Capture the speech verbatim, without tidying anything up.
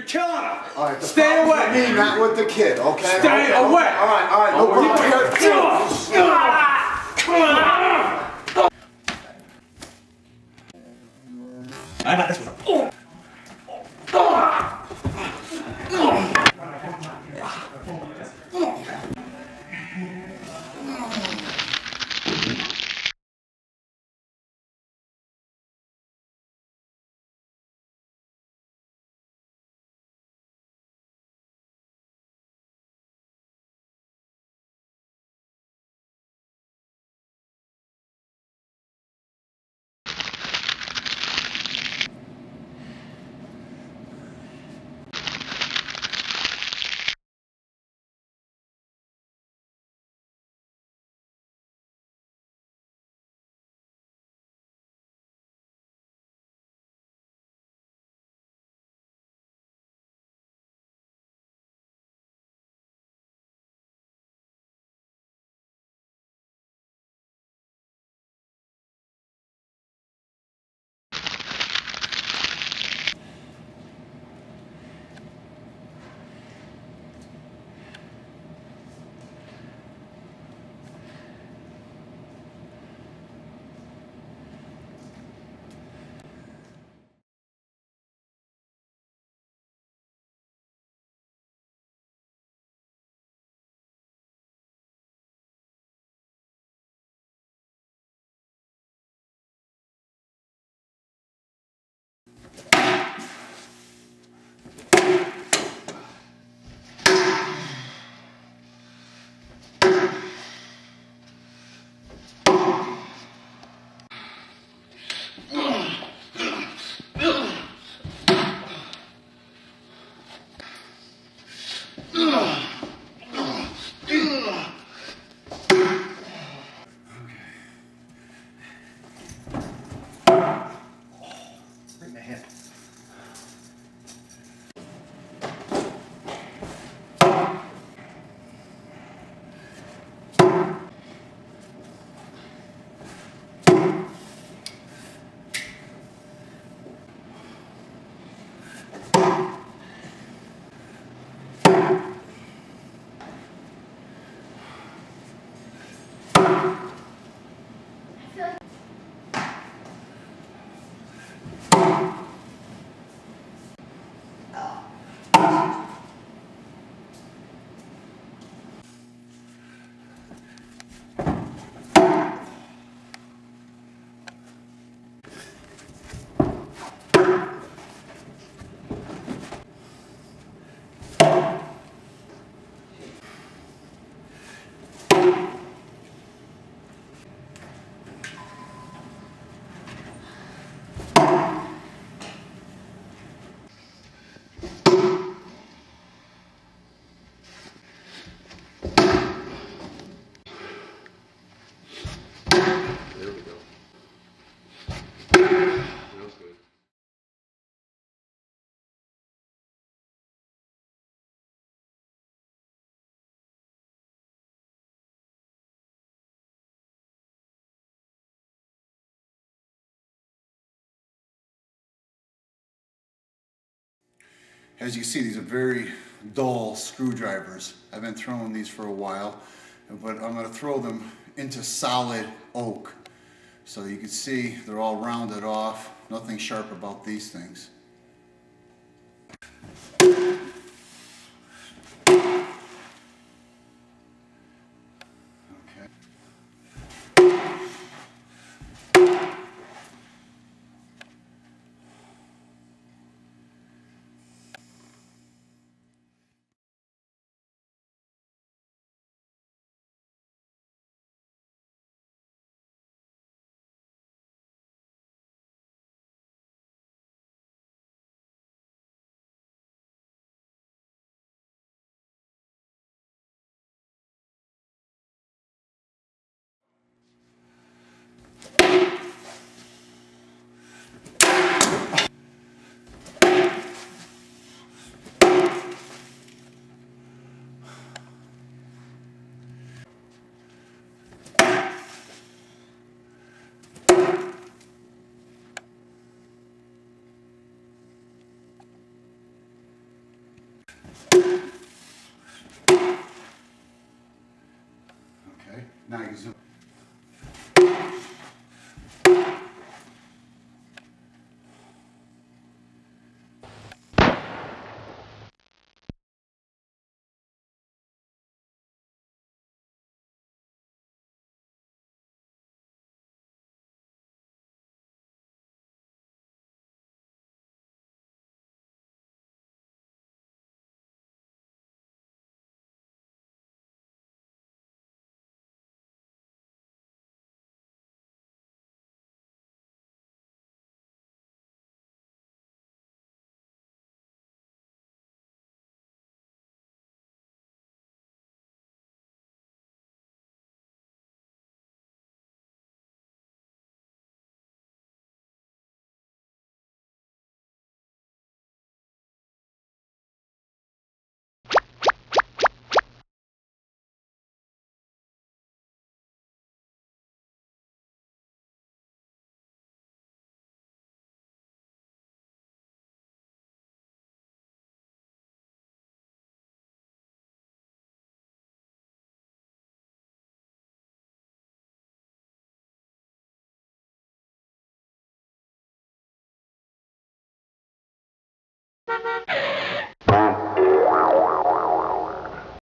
You're killing him. All right, stay away. With me, not with the kid, okay? Stay okay, away. All right, all right. No problem. I got this one. As you see, these are very dull screwdrivers. I've been throwing these for a while, but I'm gonna throw them into solid oak. So you can see they're all rounded off, nothing sharp about these things. Now you zoom. You